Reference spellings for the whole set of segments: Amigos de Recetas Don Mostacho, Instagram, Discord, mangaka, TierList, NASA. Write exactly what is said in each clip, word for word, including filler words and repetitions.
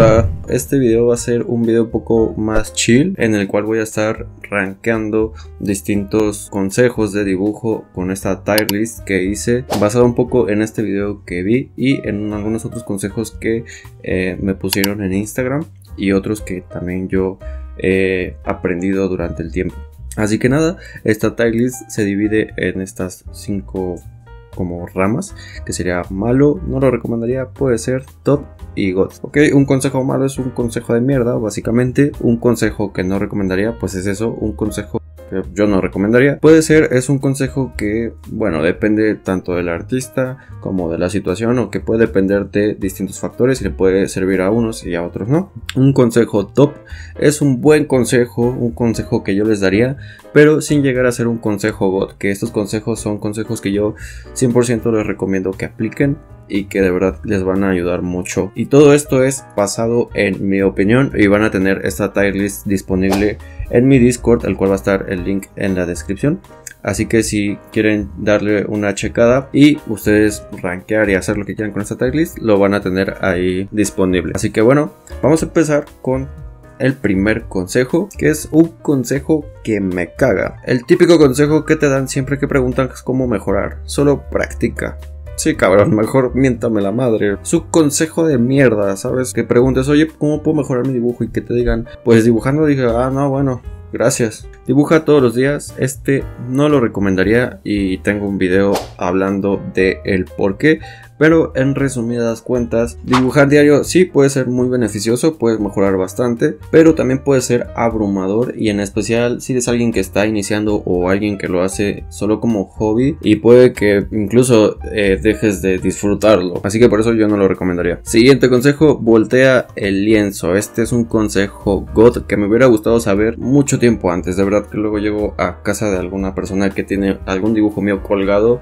hola, este video va a ser un video un poco más chill en el cual voy a estar rankeando distintos consejos de dibujo con esta tier list que hice, basado un poco en este video que vi y en algunos otros consejos que eh, me pusieron en Instagram y otros que también yo he aprendido durante el tiempo. Así que nada, esta tier list se divide en estas cinco como ramas, que sería malo, no lo recomendaría, puede ser, top y god. Ok, un consejo malo es un consejo de mierda, básicamente. Un consejo que no recomendaría, pues es eso, un consejo que yo no recomendaría. Puede ser, es un consejo que, bueno, depende tanto del artista como de la situación, o que puede depender de distintos factores y le puede servir a unos y a otros no. Un consejo top es un buen consejo, un consejo que yo les daría, pero sin llegar a ser un consejo god, que estos consejos son consejos que yo cien por ciento les recomiendo que apliquen y que de verdad les van a ayudar mucho. Y todo esto es basado en mi opinión y van a tener esta tier list disponible en mi Discord, al cual va a estar el link en la descripción. Así que si quieren darle una checada y ustedes rankear y hacer lo que quieran con esta tier list, lo van a tener ahí disponible. Así que bueno, vamos a empezar con el primer consejo, que es un consejo que me caga. El típico consejo que te dan siempre que preguntan cómo mejorar: solo practica. Sí, cabrón, mejor miéntame la madre. Su consejo de mierda, ¿sabes? Que preguntes, oye, ¿cómo puedo mejorar mi dibujo? Y que te digan, pues dibujando. Dije, ah, no, bueno, gracias. Dibuja todos los días. Este no lo recomendaría y tengo un video hablando de el por qué. Pero en resumidas cuentas, dibujar diario sí puede ser muy beneficioso, puedes mejorar bastante, pero también puede ser abrumador, y en especial si eres alguien que está iniciando o alguien que lo hace solo como hobby, y puede que incluso eh, dejes de disfrutarlo. Así que por eso yo no lo recomendaría. Siguiente consejo: voltea el lienzo. Este es un consejo god que me hubiera gustado saber mucho tiempo antes. De verdad que luego llego a casa de alguna persona que tiene algún dibujo mío colgado,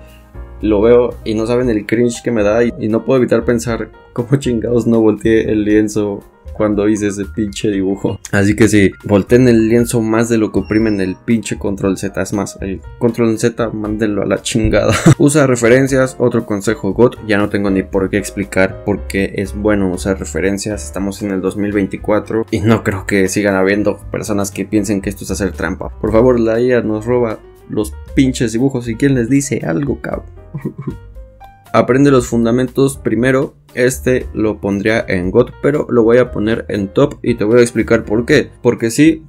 lo veo y no saben el cringe que me da, y, y no puedo evitar pensar cómo chingados no volteé el lienzo cuando hice ese pinche dibujo. Así que sí, volteen el lienzo más de lo que oprimen el pinche control Z. Es más, el control Z, mándenlo a la chingada. Usa referencias, otro consejo god. Ya no tengo ni por qué explicar por qué es bueno usar referencias. Estamos en el dos mil veinticuatro y no creo que sigan habiendo personas que piensen que esto es hacer trampa. Por favor, la I A nos roba los pinches dibujos, y quién les dice algo, cabrón. Aprende los fundamentos primero. Este lo pondría en god, pero lo voy a poner en top y te voy a explicar por qué. Porque sí,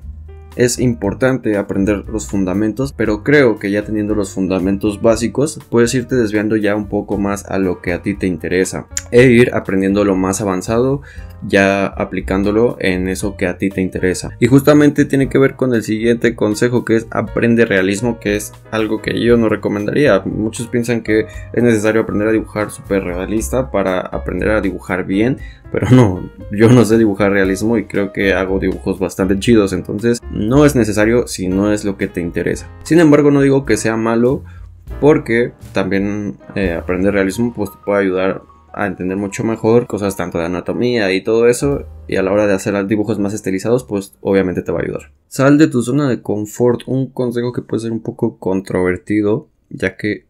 es importante aprender los fundamentos, pero creo que ya teniendo los fundamentos básicos, puedes irte desviando ya un poco más a lo que a ti te interesa, e ir aprendiendo lo más avanzado, ya aplicándolo en eso que a ti te interesa. Y justamente tiene que ver con el siguiente consejo, que es aprende realismo, que es algo que yo no recomendaría. Muchos piensan que es necesario aprender a dibujar súper realista para aprender a dibujar bien, pero no, yo no sé dibujar realismo y creo que hago dibujos bastante chidos, entonces no es necesario si no es lo que te interesa. Sin embargo, no digo que sea malo, porque también eh, aprender realismo pues te puede ayudar a entender mucho mejor cosas tanto de anatomía y todo eso, y a la hora de hacer dibujos más estilizados pues obviamente te va a ayudar. Sal de tu zona de confort. Un consejo que puede ser un poco controvertido, ya que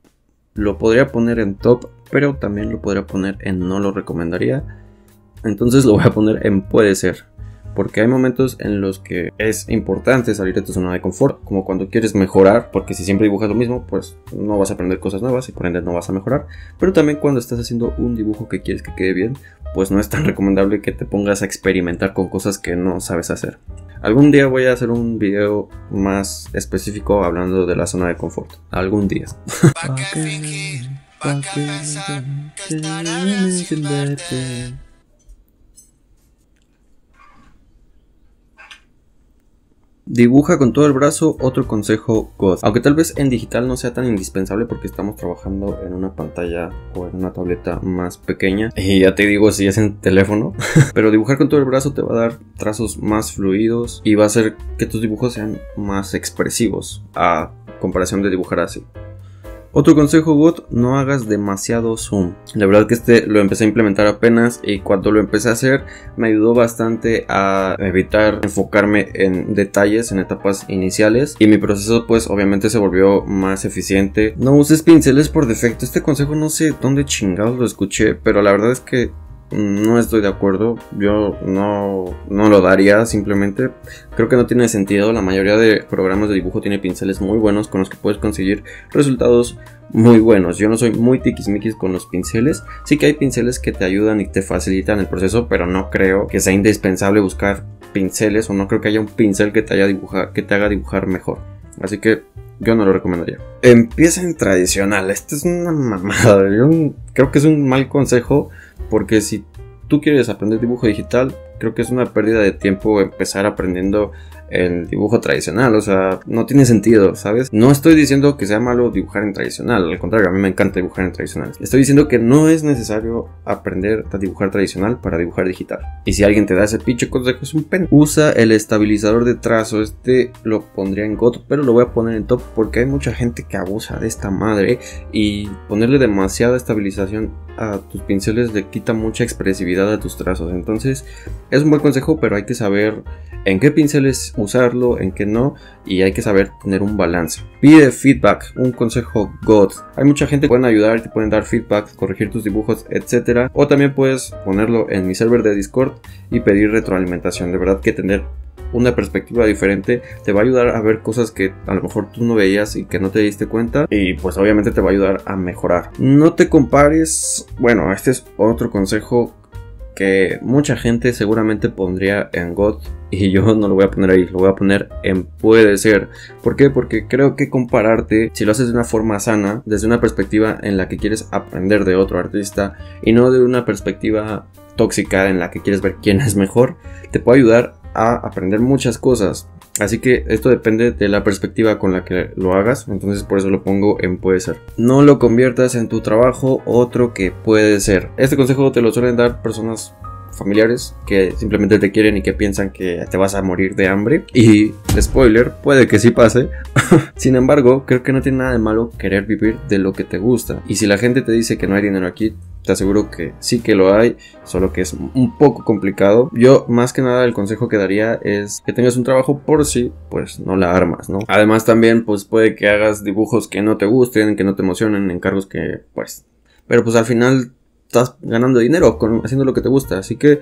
lo podría poner en top, pero también lo podría poner en no lo recomendaría. Entonces lo voy a poner en puede ser, porque hay momentos en los que es importante salir de tu zona de confort, como cuando quieres mejorar, porque si siempre dibujas lo mismo, pues no vas a aprender cosas nuevas y por ende no vas a mejorar. Pero también cuando estás haciendo un dibujo que quieres que quede bien, pues no es tan recomendable que te pongas a experimentar con cosas que no sabes hacer. Algún día voy a hacer un video más específico hablando de la zona de confort. Algún día. ¿Pa qué fingir? ¿Pa qué pensar? ¿Qué estará bien sin verte? Dibuja con todo el brazo, otro consejo god. Aunque tal vez en digital no sea tan indispensable, porque estamos trabajando en una pantalla o en una tableta más pequeña, y ya te digo si es en teléfono. Pero dibujar con todo el brazo te va a dar trazos más fluidos y va a hacer que tus dibujos sean más expresivos a comparación de dibujar así. Otro consejo god: no hagas demasiado zoom. La verdad que este lo empecé a implementar apenas, y cuando lo empecé a hacer me ayudó bastante a evitar enfocarme en detalles en etapas iniciales, y mi proceso pues obviamente se volvió más eficiente. No uses pinceles por defecto. Este consejo no sé dónde chingados lo escuché, pero la verdad es que no estoy de acuerdo, yo no, no lo daría, simplemente creo que no tiene sentido. La mayoría de programas de dibujo tiene pinceles muy buenos con los que puedes conseguir resultados muy buenos. Yo no soy muy tiquismiquis con los pinceles, sí que hay pinceles que te ayudan y te facilitan el proceso, pero no creo que sea indispensable buscar pinceles, o no creo que haya un pincel que te, haya dibujar, que te haga dibujar mejor, así que yo no lo recomendaría. Empieza en tradicional, esta es una mamada, yo creo que es un mal consejo, porque si tú quieres aprender dibujo digital, creo que es una pérdida de tiempo empezar aprendiendo el dibujo tradicional, o sea, no tiene sentido, ¿sabes? No estoy diciendo que sea malo dibujar en tradicional, al contrario, a mí me encanta dibujar en tradicional. Estoy diciendo que no es necesario aprender a dibujar tradicional para dibujar digital. Y si alguien te da ese pinche consejo, es un pen. Usa el estabilizador de trazo, este lo pondría en GOT, pero lo voy a poner en Top porque hay mucha gente que abusa de esta madre, y ponerle demasiada estabilización a tus pinceles le quita mucha expresividad a tus trazos. Entonces, es un buen consejo, pero hay que saber en qué pinceles usarlo, en qué no, y hay que saber tener un balance. Pide feedback, un consejo GOT. Hay mucha gente que pueden ayudar, te pueden dar feedback, corregir tus dibujos, etcétera. O también puedes ponerlo en mi server de Discord y pedir retroalimentación. De verdad que tener una perspectiva diferente te va a ayudar a ver cosas que a lo mejor tú no veías y que no te diste cuenta, y pues obviamente te va a ayudar a mejorar. No te compares. Bueno, este es otro consejo que mucha gente seguramente pondría en GOT, y yo no lo voy a poner ahí, lo voy a poner en puede ser. ¿Por qué? Porque creo que compararte, si lo haces de una forma sana, desde una perspectiva en la que quieres aprender de otro artista, y no de una perspectiva tóxica en la que quieres ver quién es mejor, te puede ayudar a aprender muchas cosas. Así que esto depende de la perspectiva con la que lo hagas, entonces por eso lo pongo en puede ser. No lo conviertas en tu trabajo, otro que puede ser. Este consejo te lo suelen dar personas familiares que simplemente te quieren y que piensan que te vas a morir de hambre. Y, spoiler, puede que sí pase. Sin embargo, creo que no tiene nada de malo querer vivir de lo que te gusta. Y si la gente te dice que no hay dinero aquí, te aseguro que sí que lo hay, solo que es un poco complicado. Yo más que nada el consejo que daría es que tengas un trabajo por si pues no la armas, ¿no? Además también pues puede que hagas dibujos que no te gusten, que no te emocionen, encargos que pues... Pero pues al final estás ganando dinero con, haciendo lo que te gusta, así que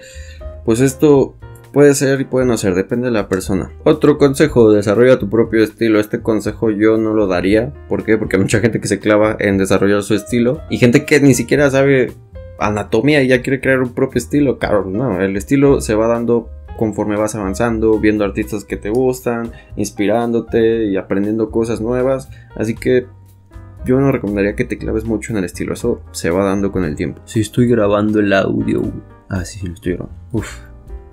pues esto puede ser y puede no ser, depende de la persona. Otro consejo, desarrolla tu propio estilo. Este consejo yo no lo daría. ¿Por qué? Porque hay mucha gente que se clava en desarrollar su estilo, y gente que ni siquiera sabe anatomía y ya quiere crear un propio estilo. Claro, no, el estilo se va dando conforme vas avanzando, viendo artistas que te gustan, inspirándote y aprendiendo cosas nuevas, así que yo no recomendaría que te claves mucho en el estilo, eso se va dando con el tiempo. Si estoy grabando el audio, ah sí, sí lo estoy grabando, uff.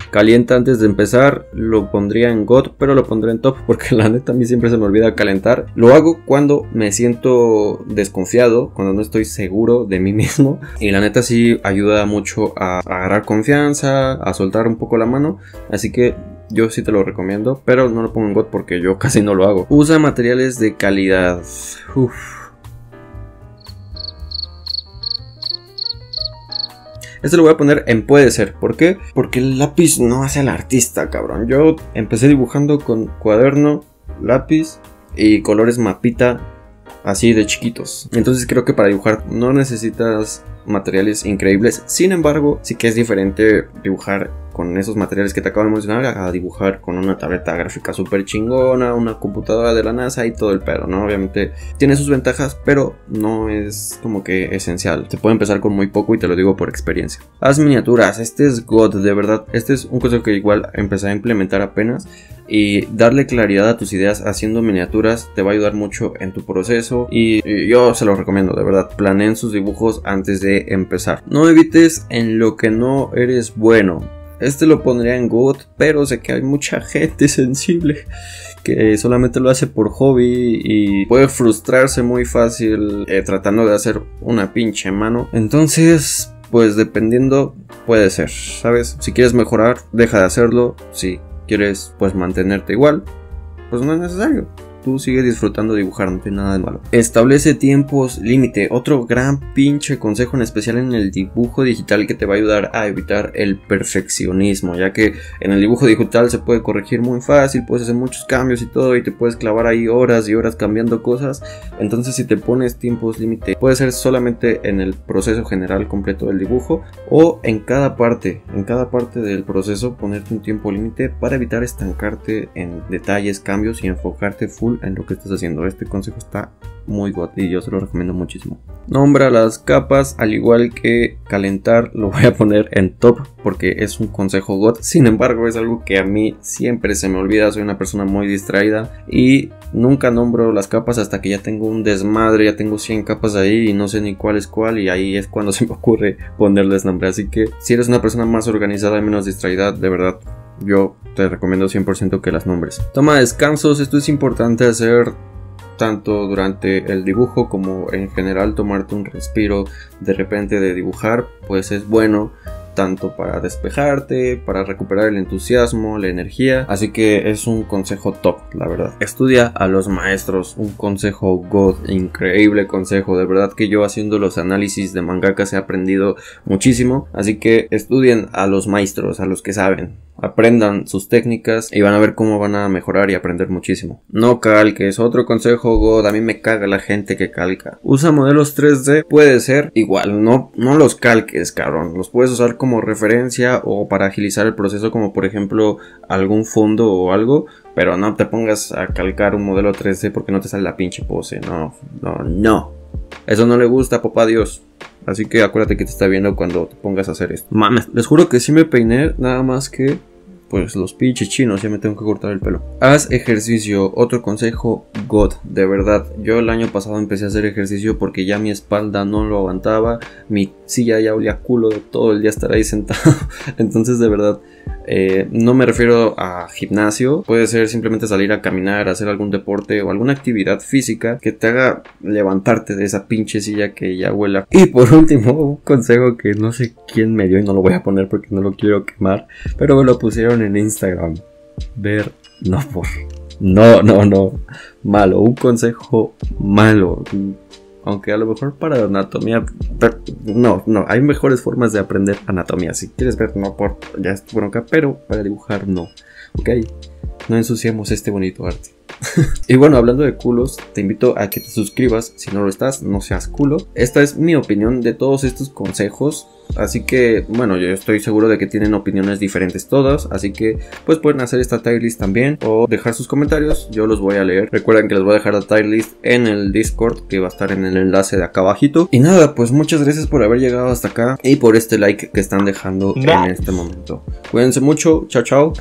Calienta antes de empezar, lo pondría en GOT, pero lo pondré en Top porque la neta a mí siempre se me olvida calentar. Lo hago cuando me siento desconfiado, cuando no estoy seguro de mí mismo, y la neta sí ayuda mucho a agarrar confianza, a soltar un poco la mano, así que yo sí te lo recomiendo, pero no lo pongo en GOT porque yo casi no lo hago. Usa materiales de calidad. Uf. Este lo voy a poner en puede ser. ¿Por qué? Porque el lápiz no hace al artista, cabrón. Yo empecé dibujando con cuaderno, lápiz y colores mapita, así de chiquitos. Entonces creo que para dibujar no necesitas materiales increíbles. Sin embargo, sí que es diferente dibujar con esos materiales que te acabo de mencionar a dibujar con una tableta gráfica súper chingona, una computadora de la NASA y todo el pedo, ¿no? Obviamente tiene sus ventajas, pero no es como que esencial. Te puede empezar con muy poco y te lo digo por experiencia. Haz miniaturas, este es GOT, de verdad. Este es un consejo que igual empecé a implementar apenas, y darle claridad a tus ideas haciendo miniaturas te va a ayudar mucho en tu proceso, y, y yo se lo recomiendo, de verdad. Planeen sus dibujos antes de empezar. No evites en lo que no eres bueno. Este lo pondría en GOT, pero sé que hay mucha gente sensible que solamente lo hace por hobby y puede frustrarse muy fácil eh, tratando de hacer una pinche mano. Entonces, pues dependiendo, puede ser, ¿sabes? Si quieres mejorar, deja de hacerlo. Si quieres, pues mantenerte igual, pues no es necesario. tú sigues disfrutando dibujar, no tiene nada de malo. Establece tiempos límite, otro gran pinche consejo, en especial en el dibujo digital, que te va a ayudar a evitar el perfeccionismo, ya que en el dibujo digital se puede corregir muy fácil, puedes hacer muchos cambios y todo, y te puedes clavar ahí horas y horas cambiando cosas. Entonces, si te pones tiempos límite, puede ser solamente en el proceso general completo del dibujo, o en cada parte, en cada parte del proceso ponerte un tiempo límite para evitar estancarte en detalles, cambios, y enfocarte full en lo que estás haciendo. Este consejo está muy god y yo se lo recomiendo muchísimo. Nombra las capas, al igual que calentar, lo voy a poner en top porque es un consejo god. Sin embargo, es algo que a mí siempre se me olvida, soy una persona muy distraída y nunca nombro las capas hasta que ya tengo un desmadre, ya tengo cien capas ahí y no sé ni cuál es cuál, y ahí es cuando se me ocurre ponerles nombre. Así que si eres una persona más organizada y menos distraída, de verdad yo te recomiendo cien por ciento que las nombres. Toma descansos, esto es importante hacer tanto durante el dibujo como en general, tomarte un respiro de repente de dibujar, pues es bueno tanto para despejarte, para recuperar el entusiasmo, la energía, así que es un consejo top, la verdad. Estudia a los maestros, un consejo god, increíble consejo, de verdad que yo haciendo los análisis de mangakas he aprendido muchísimo, así que estudien a los maestros, a los que saben, aprendan sus técnicas y van a ver cómo van a mejorar y aprender muchísimo. No calques, otro consejo god, a mí me caga la gente que calca. Usa modelos tres D, puede ser igual, no, no los calques, cabrón, los puedes usar como referencia o para agilizar el proceso, como por ejemplo algún fondo o algo, pero no te pongas a calcar un modelo tres D porque no te sale la pinche pose, no, no, no, eso no le gusta a papá Dios. Así que acuérdate que te está viendo cuando te pongas a hacer esto. Mames, les juro que sí me peiné, nada más que pues los pinches chinos, ya me tengo que cortar el pelo. Haz ejercicio, otro consejo god, de verdad. Yo el año pasado empecé a hacer ejercicio porque ya mi espalda no lo aguantaba, mi silla ya olía culo de todo el día estar ahí sentado. Entonces, de verdad, eh, no me refiero a gimnasio, puede ser simplemente salir a caminar, hacer algún deporte o alguna actividad física que te haga levantarte de esa pinche silla que ya huela. Y por último, un consejo que no sé quién me dio y no lo voy a poner porque no lo quiero quemar, pero me lo pusieron en Instagram. Ver no por no, no, no, malo, un consejo malo, aunque a lo mejor para anatomía, pero no, no, hay mejores formas de aprender anatomía. Si quieres ver no por, ya es tu bronca, pero para dibujar no, ok, no ensuciemos este bonito arte. Y bueno, hablando de culos, te invito a que te suscribas, si no lo estás, no seas culo. Esta es mi opinión de todos estos consejos, así que bueno, yo estoy seguro de que tienen opiniones diferentes todas, así que pues pueden hacer esta tier list también o dejar sus comentarios, yo los voy a leer. Recuerden que les voy a dejar la tier list en el Discord, que va a estar en el enlace de acá abajito. Y nada, pues muchas gracias por haber llegado hasta acá y por este like que están dejando en este momento. Cuídense mucho, chao chao.